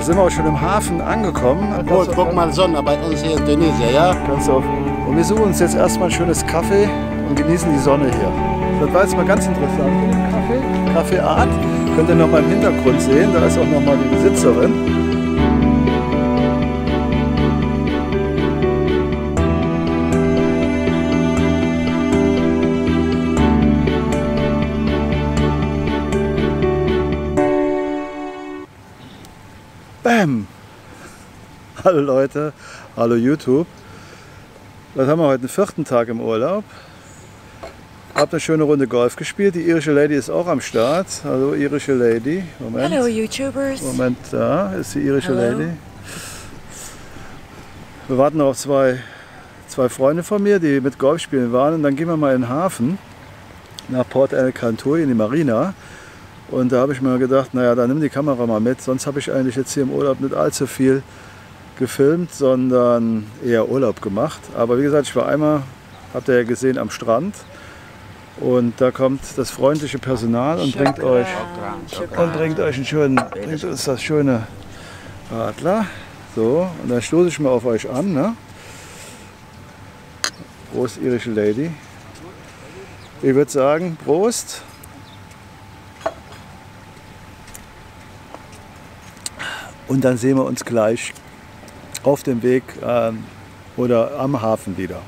Da sind wir auch schon im Hafen angekommen. Obwohl, guck mal, Sonne bei uns hier in Tunesien, ja? Ganz oft. Und wir suchen uns jetzt erstmal ein schönes Kaffee und genießen die Sonne hier. Das war jetzt mal ganz interessant. Café d'Art. Könnt ihr noch mal im Hintergrund sehen, da ist auch noch mal die Besitzerin. Bam! Hallo Leute, hallo YouTube. Was haben wir heute? Den 4. Tag im Urlaub. Hab eine schöne Runde Golf gespielt. Die irische Lady ist auch am Start. Hallo irische Lady. Moment. Hallo YouTubers. Moment, da ist die irische Lady. Wir warten noch auf zwei Freunde von mir, die mit Golf spielen waren. Und dann gehen wir mal in den Hafen nach Port El Kantaoui in die Marina. Und da habe ich mir gedacht, naja, dann nimm die Kamera mal mit. Sonst habe ich eigentlich jetzt hier im Urlaub nicht allzu viel gefilmt, sondern eher Urlaub gemacht. Aber wie gesagt, ich war einmal, habt ihr ja gesehen, am Strand. Und da kommt das freundliche Personal und bringt euch einen schönen, bringt uns das schöne Radler. So, und dann stoße ich mal auf euch an. Ne? Prost, irische Lady. Ich würde sagen, Prost. Und dann sehen wir uns gleich auf dem Weg oder am Hafen wieder.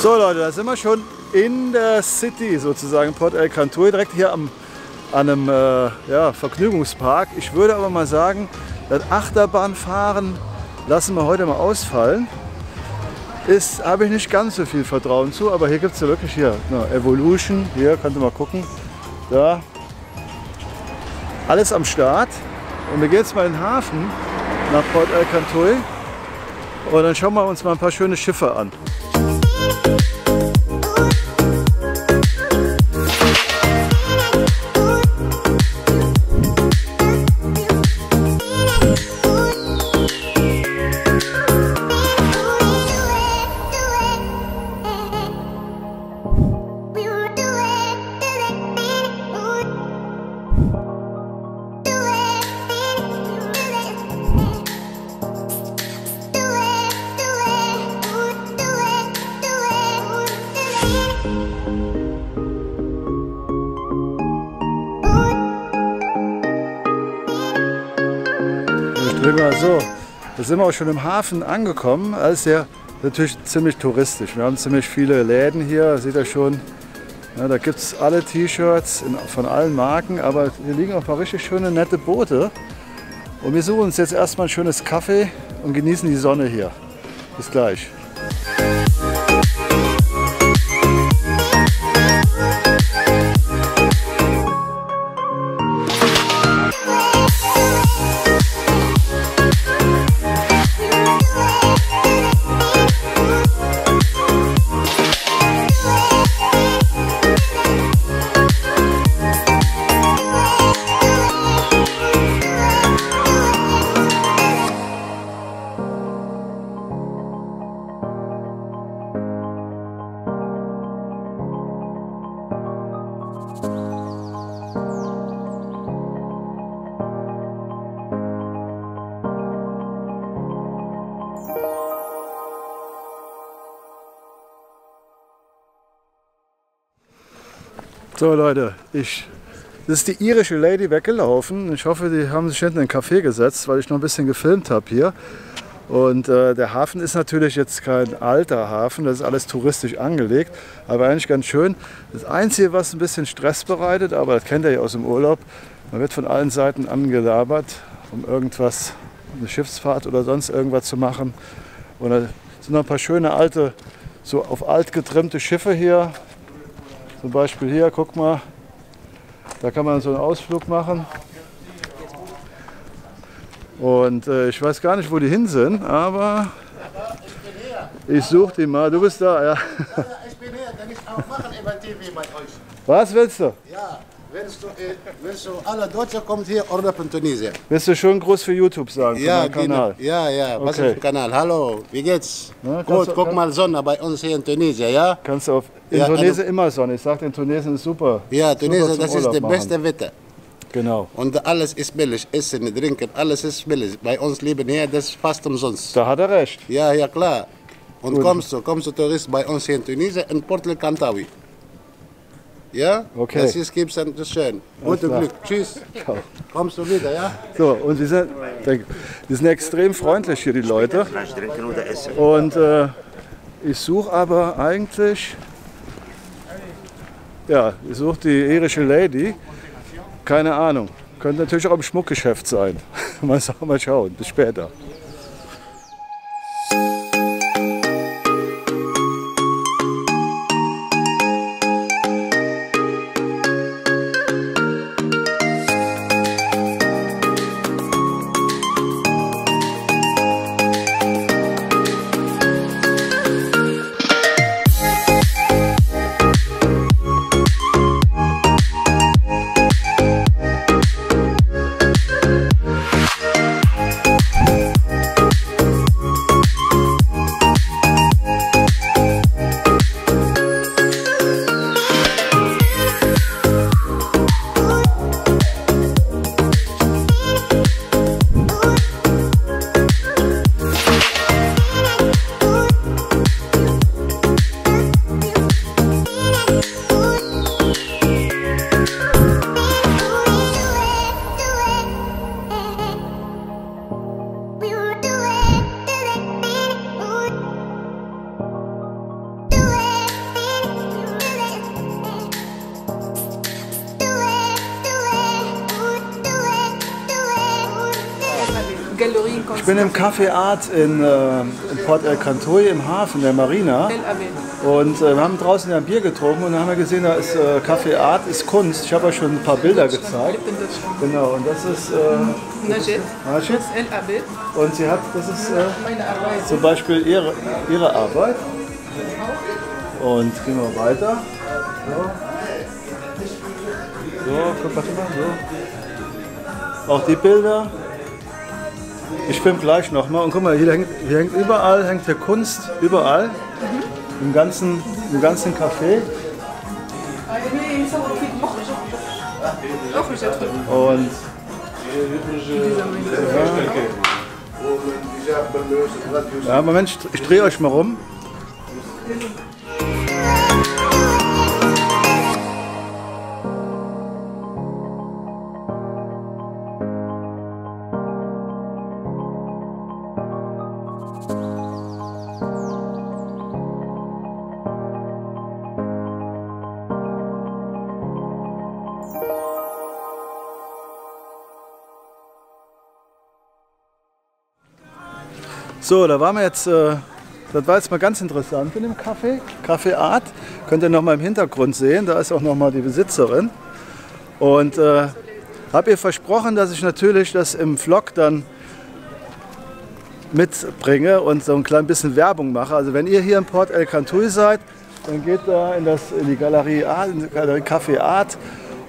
So Leute, da sind wir schon in der City sozusagen, Port El Kantaoui, direkt hier an einem Vergnügungspark. Ich würde aber mal sagen, das Achterbahnfahren lassen wir heute mal ausfallen. Habe ich nicht ganz so viel Vertrauen zu, aber hier gibt es ja wirklich Evolution. Hier könnt ihr mal gucken. Da. Alles am Start. Und wir gehen jetzt mal in den Hafen nach Port El Kantaoui. Und dann schauen wir uns mal ein paar schöne Schiffe an. So, da sind wir auch schon im Hafen angekommen. Alles ja natürlich ziemlich touristisch. Wir haben ziemlich viele Läden hier, seht ihr schon. Ja, da gibt es alle T-Shirts von allen Marken, aber hier liegen auch ein paar richtig schöne, nette Boote. Und wir suchen uns jetzt erstmal ein schönes Kaffee und genießen die Sonne hier. Bis gleich. So Leute, das ist die irische Lady weggelaufen. Ich hoffe, die haben sich hinten in einen Café gesetzt, weil ich noch ein bisschen gefilmt habe hier. Und der Hafen ist natürlich jetzt kein alter Hafen, das ist alles touristisch angelegt, aber eigentlich ganz schön. Das Einzige, was ein bisschen Stress bereitet, aber das kennt ihr ja aus dem Urlaub, man wird von allen Seiten angelabert, um irgendwas, eine Schiffsfahrt oder sonst irgendwas zu machen. Und da sind noch ein paar schöne alte, so auf alt getrimmte Schiffe hier. Zum Beispiel hier, guck mal, da kann man so einen Ausflug machen. Und ich weiß gar nicht, wo die hin sind, aber ich suche die mal. Du bist da, ja. Ich bin hier, dann ich auch machen über TV mit euch. Was willst du? Ja, Wenn so alle Deutsche kommt hier, Urlaub in Tunesien. Willst du schön groß für YouTube sagen? Ja, für Kanal. Ja, ja. Was okay. Ist der Kanal? Hallo, wie geht's? Na, gut, guck mal Sonne bei uns hier in Tunesien, ja? Kannst du auf ja, Tunesien also, immer Sonne. Ich sag, in Tunesien ist super. Ja, Tunesien, das Urlaub ist das beste Wetter. Genau. Und alles ist billig, Essen, Trinken, alles ist billig. Bei uns leben hier, das ist fast umsonst. Da hat er recht. Ja, ja klar. Und gut. kommst du Tourist bei uns hier in Tunesien, in Port El Kantaoui. Ja? Okay. Das ist gibt's dann, das ist schön. Guten Glück. Tschüss. Ciao. Kommst du wieder, ja? So, und die sind extrem freundlich hier, die Leute. Und ich suche aber eigentlich, ja, ich suche die irische Lady. Keine Ahnung. Könnte natürlich auch im Schmuckgeschäft sein. Mal schauen. Bis später. Ich bin im Café d'Art in Port El Kantaoui im Hafen der Marina und wir haben draußen ein Bier getrunken und dann haben wir gesehen, da ist Café d'Art ist Kunst. Ich habe euch schon ein paar Bilder gezeigt. Genau, und das ist Najid. Und sie hat, das ist zum Beispiel ihre Arbeit. Und gehen wir weiter. So. Auch die Bilder. Ich filme gleich nochmal und guck mal, hier hängt überall, hängt hier Kunst, überall, im ganzen Café. Und ja, Moment, ich drehe euch mal rum. So, da waren wir jetzt, das war jetzt mal ganz interessant in dem Café, Café d'Art. Könnt ihr nochmal im Hintergrund sehen, da ist auch nochmal die Besitzerin. Und habe ihr versprochen, dass ich natürlich das im Vlog dann mitbringe und so ein klein bisschen Werbung mache. Also wenn ihr hier in Port El Kantaoui seid, dann geht da in die Galerie Café d'Art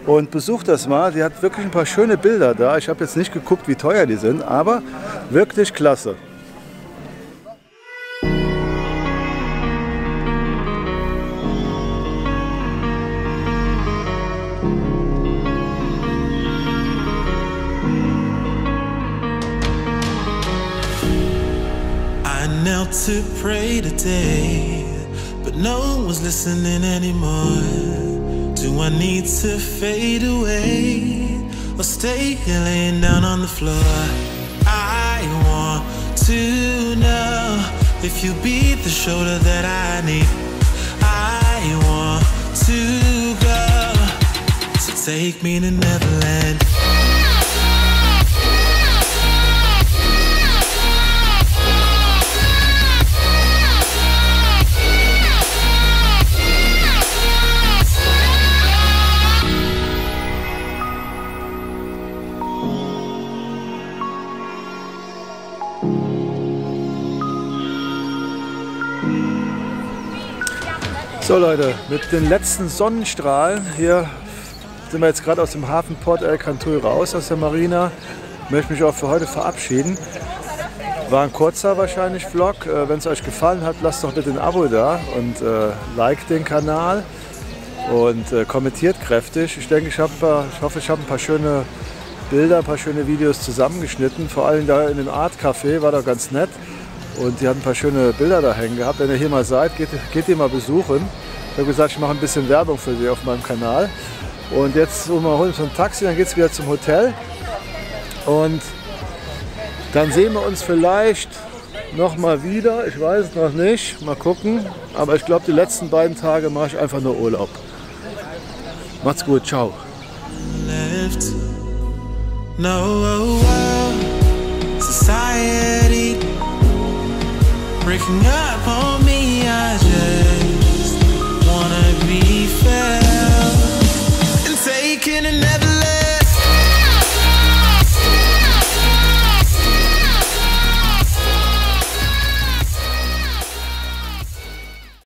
und besucht das mal. Die hat wirklich ein paar schöne Bilder da. Ich habe jetzt nicht geguckt, wie teuer die sind, aber wirklich klasse. To pray today, but no one's listening anymore. Do I need to fade away or stay here laying down on the floor? I want to know if you'll be the shoulder that I need. I want to go, so take me to Neverland. So Leute, mit den letzten Sonnenstrahlen hier sind wir jetzt gerade aus dem Hafen Port El Kantaoui raus, aus der Marina. Ich möchte mich auch für heute verabschieden. War ein kurzer wahrscheinlich Vlog. Wenn es euch gefallen hat, lasst doch bitte ein Abo da und liked den Kanal und kommentiert kräftig. Ich denke, ich hoffe, ich habe ein paar schöne Bilder, ein paar schöne Videos zusammengeschnitten. Vor allem da in dem Art Café war doch ganz nett und die hatten ein paar schöne Bilder da hängen gehabt. Wenn ihr hier mal seid, geht ihr mal besuchen. Ich habe gesagt, ich mache ein bisschen Werbung für sie auf meinem Kanal. Und jetzt holen wir uns ein Taxi, dann geht es wieder zum Hotel. Und dann sehen wir uns vielleicht nochmal wieder. Ich weiß es noch nicht. Mal gucken. Aber ich glaube, die letzten beiden Tage mache ich einfach nur Urlaub. Macht's gut. Ciao.